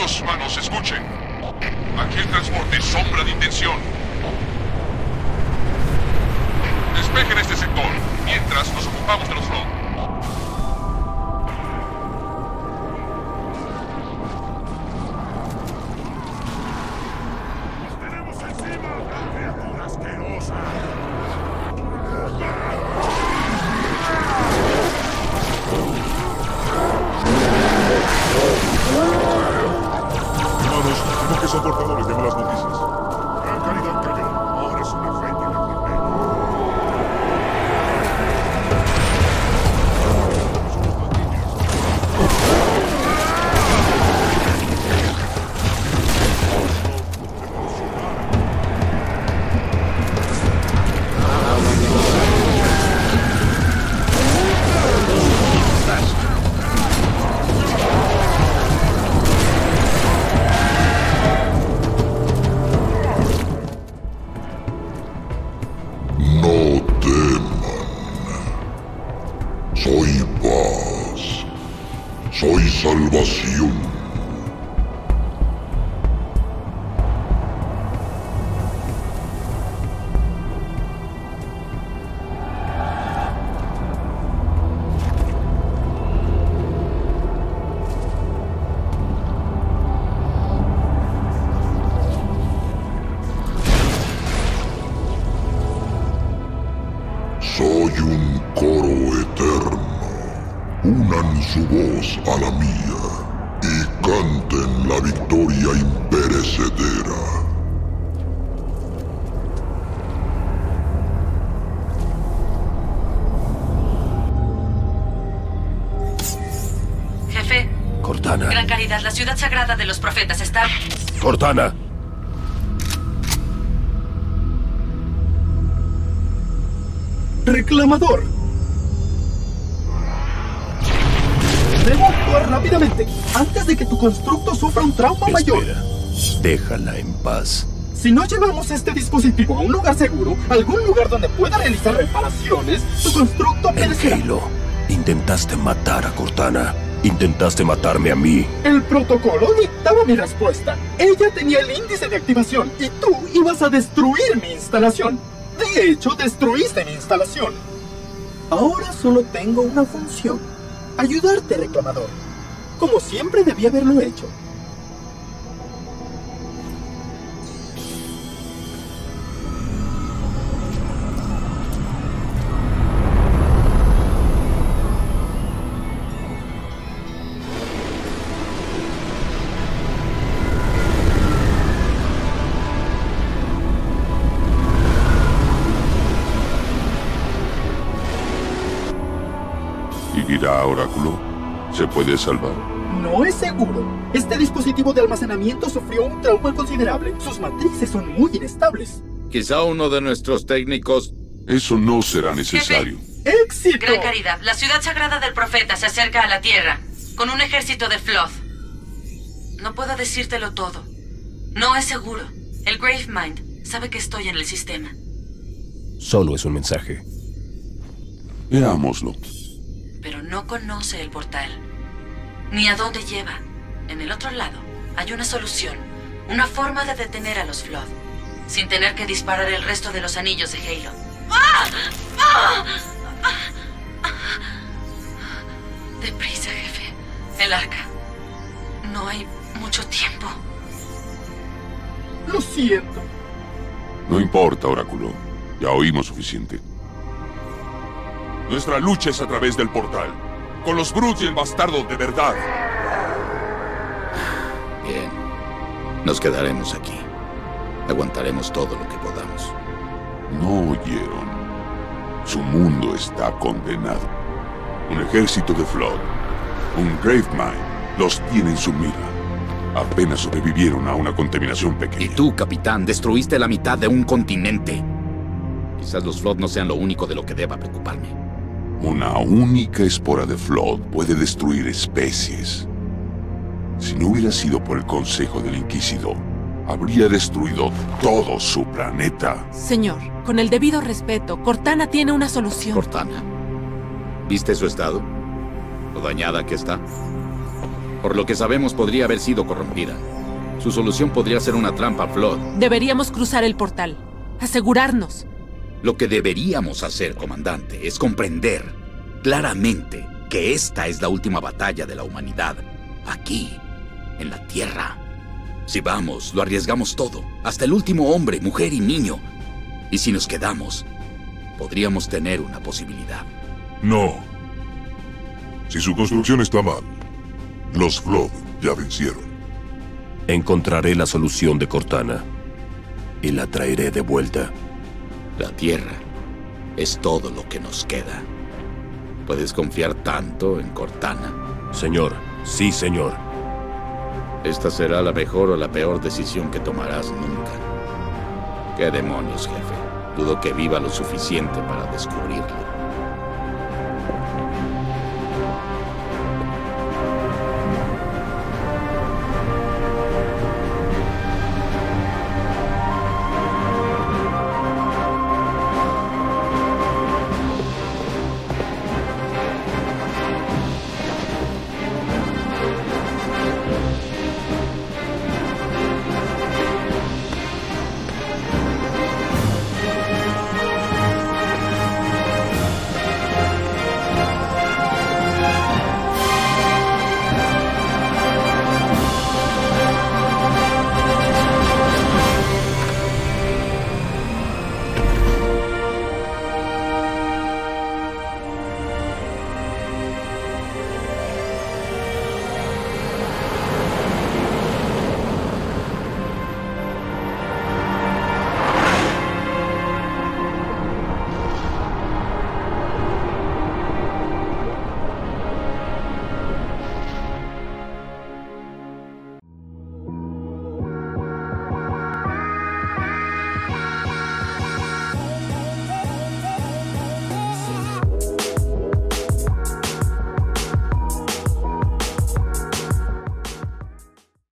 Todos humanos, escuchen. Aquel transporte es sombra de intención. Despejen este sector, mientras nos ocupamos de los Flood. Cortana. Gran Caridad, la ciudad sagrada de los profetas está... ¡Cortana! ¡Reclamador! ¡Debo actuar rápidamente antes de que tu constructo sufra un trauma mayor! Espera, déjala en paz. Si no llevamos este dispositivo a un lugar seguro, algún lugar donde pueda realizar reparaciones, tu constructo perecerá. Halo, intentaste matar a Cortana. Intentaste matarme a mí. El protocolo dictaba mi respuesta. Ella tenía el índice de activación y tú ibas a destruir mi instalación. De hecho, destruiste mi instalación. Ahora solo tengo una función: ayudarte, reclamador. Como siempre debí haberlo hecho. ¿Irá a Oráculo? ¿Se puede salvar? No es seguro. Este dispositivo de almacenamiento sufrió un trauma considerable. Sus matrices son muy inestables. Quizá uno de nuestros técnicos... Eso no será necesario. Jefe. ¡Éxito! Gran Caridad, la ciudad sagrada del profeta se acerca a la Tierra, con un ejército de Flood. No puedo decírtelo todo. No es seguro. El Gravemind sabe que estoy en el sistema. Solo es un mensaje. Veámoslo. Pero no conoce el portal, ni a dónde lleva. En el otro lado hay una solución, una forma de detener a los Flood, sin tener que disparar el resto de los anillos de Halo. Deprisa, jefe. El Arca. No hay mucho tiempo. Lo siento. No importa, Oráculo. Ya oímos suficiente. Nuestra lucha es a través del portal. Con los Brutes y el bastardo de verdad. Bien. Nos quedaremos aquí. Aguantaremos todo lo que podamos. No oyeron. Su mundo está condenado. Un ejército de Flood. Un Gravemind. Los tiene en su mira. Apenas sobrevivieron a una contaminación pequeña. Y tú, capitán, destruiste la mitad de un continente. Quizás los Flood no sean lo único de lo que deba preocuparme. Una única espora de Flood puede destruir especies. Si no hubiera sido por el consejo del Inquisidor, habría destruido todo su planeta. Señor, con el debido respeto, Cortana tiene una solución. Cortana, ¿viste su estado? Lo dañada que está. Por lo que sabemos, podría haber sido corrompida. Su solución podría ser una trampa, Flood. Deberíamos cruzar el portal. Asegurarnos. Lo que deberíamos hacer, comandante, es comprender claramente que esta es la última batalla de la humanidad. Aquí, en la Tierra. Si vamos, lo arriesgamos todo. Hasta el último hombre, mujer y niño. Y si nos quedamos, podríamos tener una posibilidad. No. Si su construcción está mal, los Flood ya vencieron. Encontraré la solución de Cortana y la traeré de vuelta. La Tierra es todo lo que nos queda. ¿Puedes confiar tanto en Cortana? Señor, sí, señor. Esta será la mejor o la peor decisión que tomarás nunca. ¿Qué demonios, jefe? Dudo que viva lo suficiente para descubrirlo.